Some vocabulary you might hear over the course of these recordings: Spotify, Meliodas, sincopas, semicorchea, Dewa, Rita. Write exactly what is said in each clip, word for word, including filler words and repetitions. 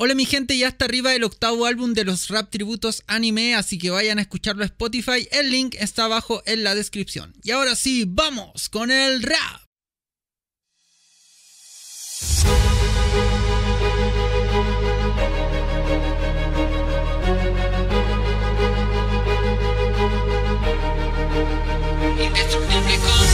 Hola mi gente, ya está arriba el octavo álbum de los rap tributos anime, así que vayan a escucharlo a Spotify, el link está abajo en la descripción. Y ahora sí, ¡vamos con el rap! Indestructible como el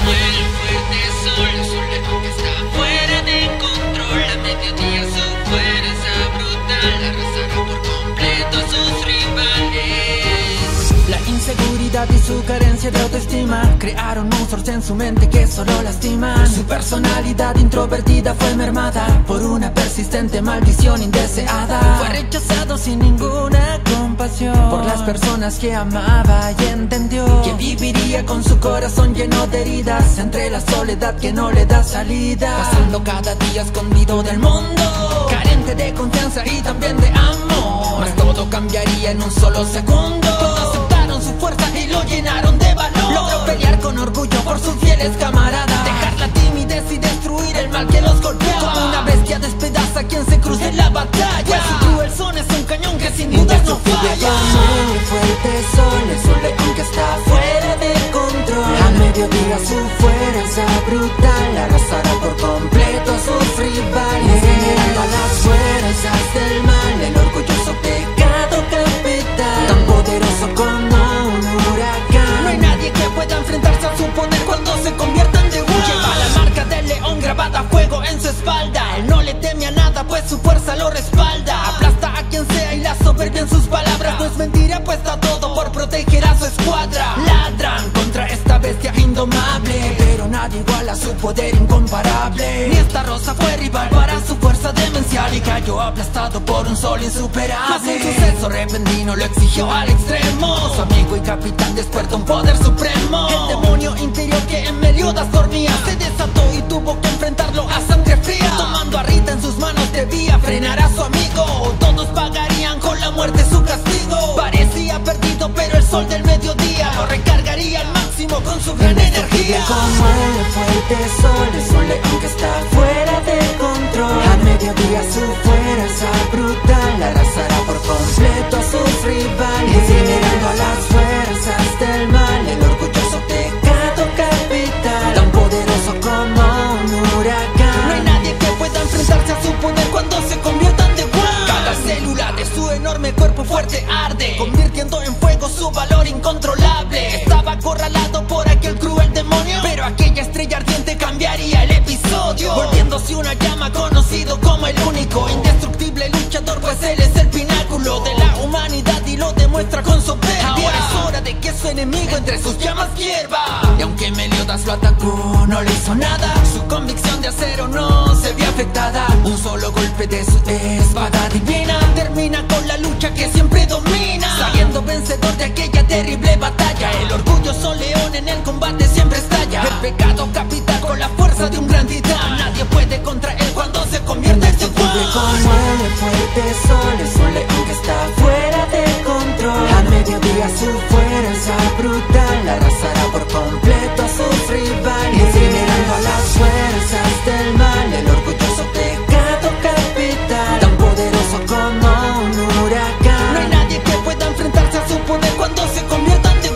fuerte sol, el sol de que está fuera de control, a mediodía su fuerza brutal arrasará por completo a sus rivales. La inseguridad y su carencia de autoestima crearon monstruos en su mente que solo lastiman. Su personalidad introvertida fue mermada por una persistente maldición indeseada. Fue rechazado sin ninguna compasión por las personas que amaba y entendió que viviría con su corazón lleno de heridas entre la soledad que no le da salida, pasando cada día escondido del mundo, carente de confianza y también de amor. Mas todo cambiaría en un solo segundo. Aceptaron su fuerza y lo llenaron de valor. Logró pelear con orgullo por sus fieles camaradas, dejar la timidez y destruir el mal que los golpeaba. Como una bestia despedaza a quien se cruce en la batalla, pues su cruel son es un cañón que sin dudas no falla. Muy fuerte sol, el sol de conquista está fuera de control, a mediodía su fuerza brutal arrasará por completo a sus rivales, generando a las fuerzas del mal el orgulloso pecado capital, tan poderoso como un huracán. No hay nadie que pueda enfrentarse a su poder cuando se convierta en Dewa. Lleva la marca del león grabada a fuego en su espalda, él no le teme a nada pues su fuerza lo respalda. Aplasta a quien sea y la soberbia en sus palabras, no es mentira puesta todo por proteger a su escuadra. Ladran contra esta bestia indomable, pero nadie iguala su poder incomparable. Ni esta rosa fue rival para su fuerza demencial, y cayó aplastado por un sol insuperable. Mas un suceso repentino lo exigió al extremo, su amigo y capitán despertó un poder supremo. El demonio interior que en Meliodas dormía se desató y tuvo que enfrentarlo a sangre fría. Tomando a Rita en sus manos debía frenar a su amigo, todos pagarían con la muerte su castigo. Parecía perdido pero el sol del mediodía lo recargaría al máximo con su gran energía. Como el fuerte sol, el sol león que está fuera de control, a mediodía su fuerza brutal arrasará por completo a sus rivales, generando a las fuerzas del mal el orgulloso pecado capital, tan poderoso como un huracán. No hay nadie que pueda enfrentarse a su poder cuando se convierta en Dewa. Cada célula de su enorme cuerpo fuerte arde, convirtiendo en fuego su valor incontrolable. Estaba acorralado por aquel cruel demonio, pero aquella estrella ardiente cambiaría el episodio, volviéndose una llama conocido como el único indestructible luchador, pues él es el pináculo de la humanidad y lo demuestra con su pérdida. Ahora es hora de que su enemigo entre sus llamas hierva, y aunque Meliodas lo atacó no le hizo nada, su convicción de acero no se vio afectada. Un solo golpe de su espada divina termina con la lucha que siempre domina, saliendo vencedor de aquella terrible batalla. El orgulloso león en el combate siempre estalla, el pecado capital con la fuerza de un gran titán. Nadie puede contra él cuando se convierte en Dewa. Como el fuerte sol, el sol león que está fuera de control, a mediodía su fuerza brutal arrasará por completo a sus rivales, incinerando a las fuerzas del mal el orgulloso pecado capital, tan poderoso como un huracán. No hay nadie que pueda enfrentarse a su poder cuando se convierta en Dewa.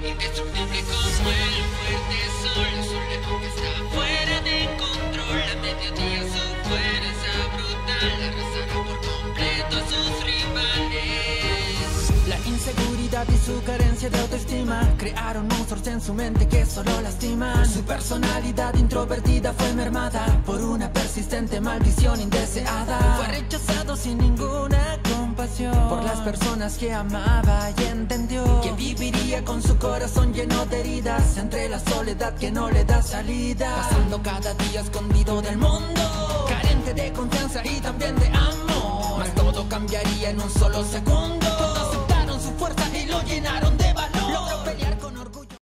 Indestructible como el fuerte sol, el sol león que está fuera de control, a mediodía su fuerza brutal arrasará por completo a sus rivales. La inseguridad y su su carencia de autoestima, crearon monstruos en su mente que solo lastiman. Su personalidad introvertida fue mermada por una persistente maldición indeseada. Fue rechazado sin ninguna compasión por las personas que amaba, y entendió que viviría con su corazón lleno de heridas entre la soledad que no le da salida, pasando cada día escondido del mundo, carente de confianza y también de amor. Mas todo cambiaría en un solo segundo.